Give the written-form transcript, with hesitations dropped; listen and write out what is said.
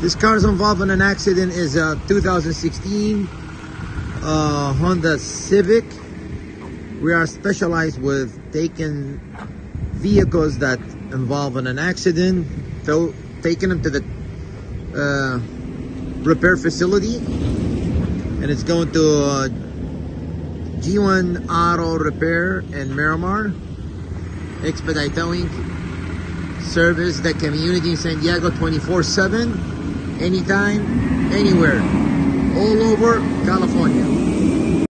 This car's involved in an accident is a 2016 Honda Civic. We are specialized with taking vehicles that involve in an accident, so taking them to the repair facility, and it's going to G1 Auto Repair in Miramar, Expedite Towing, service the community in San Diego 24/7, anytime, anywhere, all over California.